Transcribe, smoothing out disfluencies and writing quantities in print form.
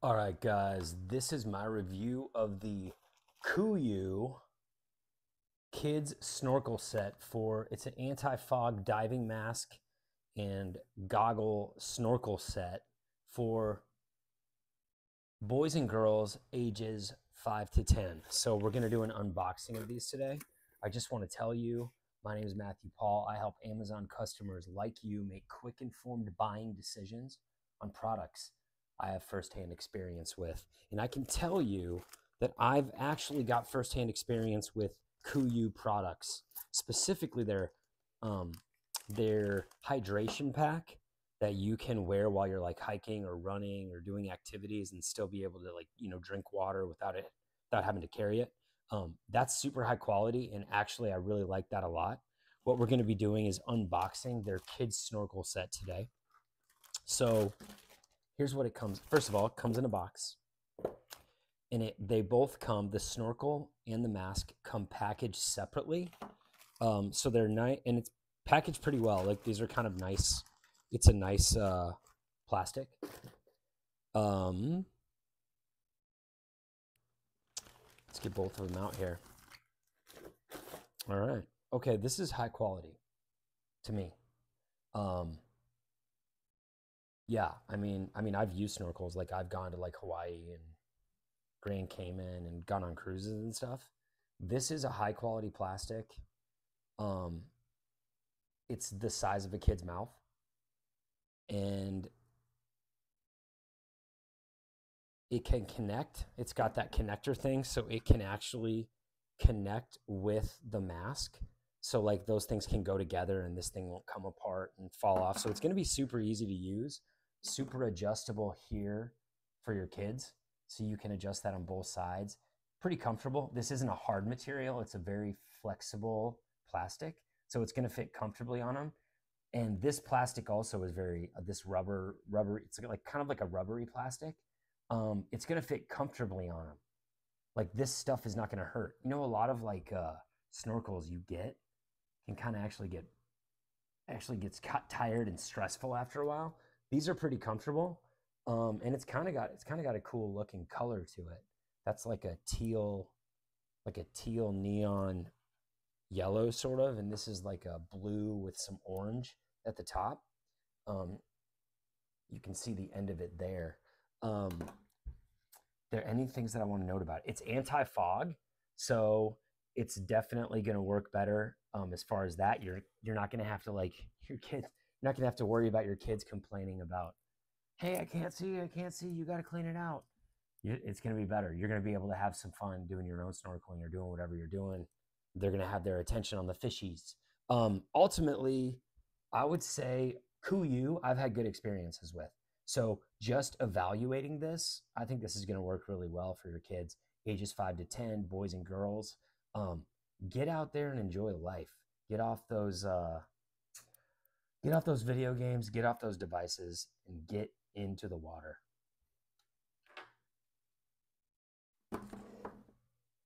All right, guys, this is my review of the KuYou Kids Snorkel Set it's an anti-fog diving mask and goggle snorkel set for boys and girls ages 5 to 10. So we're going to do an unboxing of these today. I just want to tell you, my name is Matthew Paul. I help Amazon customers like you make quick, informed buying decisions on products I have firsthand experience with. And I can tell you that I've actually got firsthand experience with KuYou products, specifically their hydration pack that you can wear while you're like hiking or running or doing activities and still be able to drink water without having to carry it. That's super high quality, and actually I really like that a lot. What we're going to be doing is unboxing their kids snorkel set today. So here's what it comes. First of all, it comes in a box, and they both come, the snorkel and the mask come packaged separately. So they're nice, and it's packaged pretty well. Like, these are kind of nice. It's a nice plastic. Let's get both of them out here. All right. Okay, this is high quality to me. Yeah, I mean, I've used snorkels. Like, I've gone to like Hawaii and Grand Cayman and gone on cruises and stuff. This is a high quality plastic. It's the size of a kid's mouth, and it can connect. It's got that connector thing, so it can actually connect with the mask. So like, those things can go together, and this thing won't come apart and fall off. So it's going to be super easy to use, super adjustable here for your kids. So you can adjust that on both sides. Pretty comfortable. This isn't a hard material. It's a very flexible plastic. So it's going to fit comfortably on them. And this plastic also is this rubber, it's like kind of like a rubbery plastic. It's going to fit comfortably on them. Like, this stuff is not going to hurt. You know, a lot of like snorkels you get can kind of actually gets tired and stressful after a while. These are pretty comfortable, and it's kind of got a cool looking color to it. That's like a teal neon yellow sort of, and this is like a blue with some orange at the top. You can see the end of it there. There are any things that I want to note about it? It's anti-fog, so it's definitely going to work better as far as that. You're not going to have to you're not going to have to worry about your kids complaining about, hey, I can't see, you got to clean it out. It's going to be better. You're going to be able to have some fun doing your own snorkeling or doing whatever you're doing. They're going to have their attention on the fishies. Ultimately, I would say KuYou, I've had good experiences with. So just evaluating this, I think this is going to work really well for your kids, ages 5 to 10, boys and girls. Get out there and enjoy life. Get off those video games, get off those devices, and get into the water.